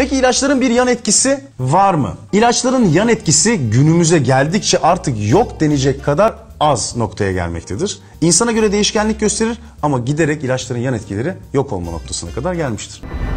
Peki ilaçların bir yan etkisi var mı? İlaçların yan etkisi günümüze geldikçe artık yok denecek kadar az noktaya gelmektedir. İnsana göre değişkenlik gösterir ama giderek ilaçların yan etkileri yok olma noktasına kadar gelmiştir.